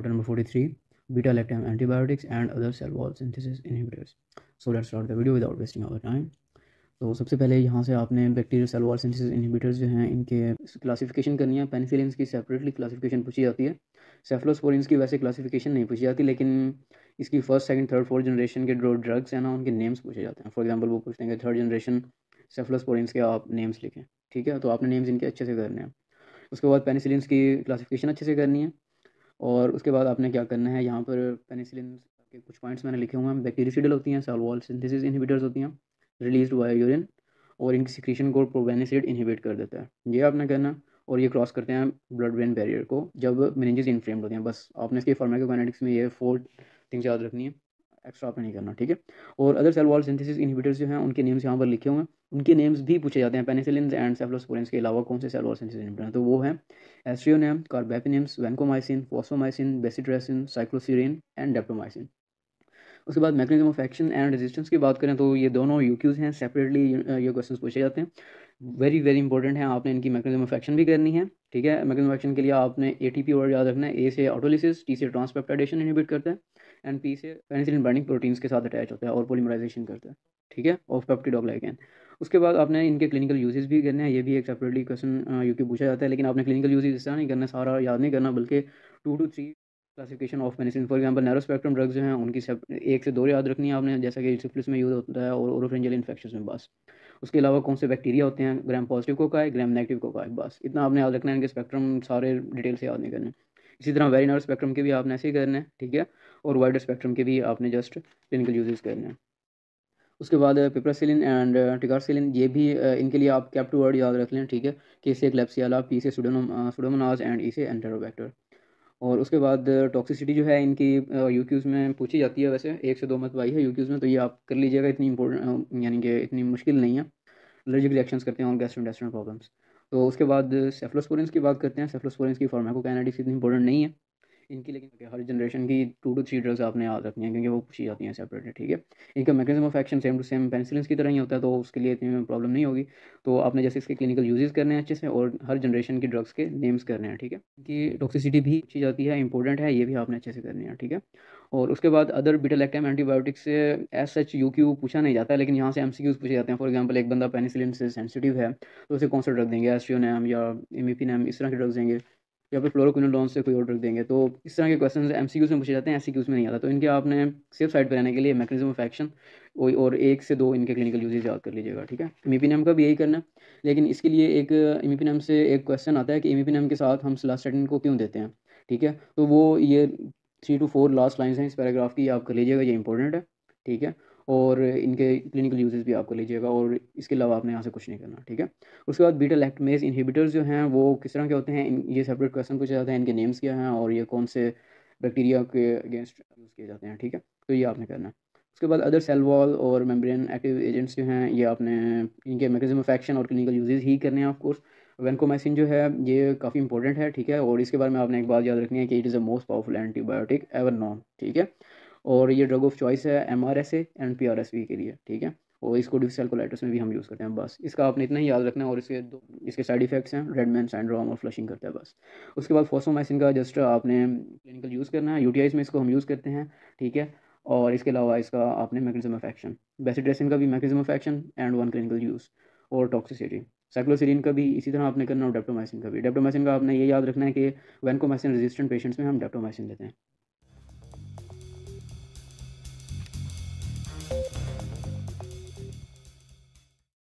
Chapter number 43, Beta Lactam Antibiotics and Other Cell Wall Synthesis Inhibitors. So let's start the video without wasting our time. तो सबसे पहले यहाँ से आपने bacterial cell wall synthesis inhibitors जो हैं इनके क्लासिफिकेशन करनी है। पेनिसिलिन की सेपरेटली क्लासिफिकेशन पूछी जाती है, सेफलोस्पोरिन की वैसे क्लासिफिकेशन नहीं पूछी जाती, लेकिन इसकी first second third fourth generation के जो ड्रग्स हैं ना उनके नेम्स पूछे जाते हैं। फॉर एग्जाम्पल वो पूछते हैं कि थर्ड जनरेशन सेफलोस्पोरिन के आप नेम्स लिखें, ठीक है, तो आपने नेम्स इनके अच्छे से करने हैं। उसके बाद पेनिसिलिन की क्लासिफिकेशन अच्छे से करनी है और उसके बाद आपने क्या करना है, यहाँ पर पेनिसिलिन के कुछ पॉइंट्स मैंने लिखे हुए हैं। बैक्टीरियोसाइडल होती हैं, सेल वॉल सिंथेसिस इनहिबिटर्स होती हैं रिलीज बाय यूरिन, और इनकी सिक्रीशन को प्रोबेनिसिड इनहिबिट कर देता है, ये आपने करना। और ये क्रॉस करते हैं ब्लड ब्रेन बैरियर को जब मेनिंजेस इन्फ्लेम्ड होते हैं। बस आपने इसके फार्माकोकाइनेटिक्स में ये 4 थिंग्स याद रखनी है, एक्स्ट्रा आपने नहीं करना, ठीक है। और other cell wall synthesis inhibitors जो हैं उनके नेम्स यहाँ पर लिखे हुए हैं, उनके नेम्स भी पूछे जाते हैं। पेनिसिलिन एंड सेफलोस्पोरिन के अलावा कौन से सेल वॉल सिंथेसिस इनहिबिटर हैं, तो वो हैं aztreonam, carbapenem, vancomycin, fosfomycin, bacitracin, cycloserine and daptomycin. उसके बाद mechanism of action and resistance की बात करें तो ये दोनों यूक्यूज हैं, सेपरेटली ये क्वेश्चंस पूछे जाते हैं, वेरी वेरी इंपॉर्टेंट है। आपने इनकी मैकेनिज्म ऑफ एक्शन भी करनी है, ठीक है। मैकेनिज्म ऑफ एक्शन के लिए आपने एटीपी वर्ड याद रखना है, ए से ऑटोलिसिस, टी से ट्रांसपेप्टाइडेशन इनहिबिट करता है एंड पी से पेनिसिलिन बाइंडिंग प्रोटीन्स के साथ अटैच होता है और पॉलीमराइजेशन करता है, ठीक है, ऑफ पेप्टिडोग्लाइकैन। उसके बाद आपने इनके क्लिनिकल यूजेस भी करने हैं, ये भी एक सेपरेटली क्वेश्चन यूक्यू पूछा जाता है, लेकिन आपने क्लिनिकल यूजेस इस तरह नहीं करना, सारा याद नहीं करना, बल्कि 2 to 3 classification of medicine. For example narrow spectrum drugs जो हैं उनकी 1 से 2 याद रखनी है आपने, जैसा कि सिफिलिस में यूज़ होता है और ओरोफेरिंजियल इन्फेक्शन में, बस। उसके अलावा कौन से बैक्टीरिया होते हैं, gram positive cocci, gram negative cocci, बस इतना आपने याद रखना है, इनके स्पेक्ट्रम सारे डिटेल से याद नहीं करने। इसी तरह वेरी नैरो स्पेक्ट्रम के भी आपने ऐसे ही करना है, ठीक है, और वाइडर स्पेक्ट्रम के भी आपने जस्ट क्लिनिकल यूजेस करने हैं। उसके बाद पिपरासिलिन एंड टिकारसिलिन, ये भी इनके लिए आप कैप्ट वर्ड याद रख लें, ठीक है, के से क्लेब्सियाला, पी से सुडोमोनाज एंड ई से एंटरोबैक्टर। और उसके बाद टॉक्सिसिटी जो है इनकी यूक्यूज़ में पूछी जाती है, वैसे 1 से 2 मत आई है यूक्यूज़ में, तो ये आप कर लीजिएगा, इतनी इंपॉर्टेंट यानी कि इतनी मुश्किल नहीं है। एलर्जिक रिएक्शंस करते हैं और गैस्ट्रोइंटेस्टाइनल प्रॉब्लम्स। तो उसके बाद सेफलोस्पोरिन की बात करते हैं, सेफलोस्पोरिन की फार्माकोकाइनेटिक्स इतनी इंपॉर्टेंट नहीं है इनकी, लेकिन हर जनरेशन की 2 to 3 ड्रग्स आपने याद रखनी है क्योंकि वो पूछी जाती हैं सेपरेटली, ठीक है। इनका mechanism of action same to same penicillin की तरह ही होता है, तो उसके लिए इतनी प्रॉब्लम नहीं होगी। तो आपने जैसे इसके क्लिनिकल यूजेस करने हैं अच्छे से और हर जनरेशन की ड्रग्स के नेम्स करने हैं, ठीक है। इनकी टॉक्सिसिटी भी पूछी जाती है, इंपॉर्टेंट है, ये भी आपने अच्छे से करनी है, ठीक है। और उसके बाद अदर बीटा लैक्टम एंटीबायोटिक्स से एस एच यू क्यू पूछा नहीं जाता, लेकिन यहाँ से एमसीक्यूज पूछे जाते हैं। फॉर एग्जांपल एक बंदा पेनिसिलिन से सेंसिटिव है तो उसे कौन सा ड्रग देंगे, एस्ट्रियोनेम या एमीपिनियम इस तरह के ड्रग्स देंगे, या फिर फ्लोरोक्विनोलोन से कोई और ड्रग देंगे। तो इस तरह के क्वेश्चन एमसीक्यूज में पूछे जाते हैं, एससीक्यूज में नहीं आता, तो इनके आपने सेफ साइड पर रहने के लिए मैकेनिज्म ऑफ एक्शन और 1 से 2 इनके क्लिनिकल यूजेस याद कर लीजिएगा, ठीक है। एमीपिनियम का भी यही करना, लेकिन इसके लिए एक एमीपिनियम से एक क्वेश्चन आता है कि एमीपिनियम के साथ हम सिलास्टैटिन को क्यों देते हैं, ठीक है। तो वो ये 3 to 4 लास्ट लाइन्स हैं इस पैराग्राफ की, आप कर लीजिएगा, ये इंपॉर्टेंट है, ठीक है। और इनके क्लिनिकल यूजेस भी आप कर लीजिएगा और इसके अलावा आपने यहाँ से कुछ नहीं करना, ठीक है। उसके बाद बीटा लैक्टमेज इनहिबिटर्स जो हैं वो किस तरह के होते हैं, ये सेपरेट क्वेश्चन पूछा जाता है, इनके नेम्स क्या हैं और ये कौन से बैक्टीरिया के अगेंस्ट यूज़ किए जाते हैं, ठीक है, तो ये आपने करना है। उसके बाद अदर सेल वॉल और मेम्ब्रेन एक्टिव एजेंट्स जो हैं ये आपने इनके मैकेनिज्म ऑफ एक्शन और क्लिनिकल यूजेस ही करने हैं। ऑफकोर्स वैनकोमाइसिन जो है ये काफ़ी इंपॉर्टेंट है, ठीक है, और इसके बारे में आपने एक बात याद रखनी है कि it is the most powerful antibiotic ever known, ठीक है, और ये ड्रग ऑफ चॉइस है MRSA एंड PRSV के लिए, ठीक है, और इसको डिफेक्सल कोलाइटिस में भी हम यूज़ करते हैं, बस इसका आपने इतना ही याद रखना है। और इसके साइड इफेक्ट्स हैं रेडमैन सिंड्रोम और फ्लशिंग करता है, बस। उसके बाद फॉस्फोमाइसिन का जस्ट आपने क्लिनिकल यूज़ करना है, UTIs में इसको हम यूज़ करते हैं, ठीक है, और इसके अलावा इसका आपने मैकेनिज्म ऑफ एक्शन, बेसिट्रेसिन का भी mechanism of action and 1 clinical use और टॉक्सिसिटी, साइक्लोसेरिन का भी इसी तरह आपने करना और डेप्टोमाइसिन का भी। डेप्टोमाइसिन का आपने ये याद रखना है कि वैनकोमाइसिन रेजिस्टेंट पेशेंट्स में हम डेप्टोमाइसिन देते हैं,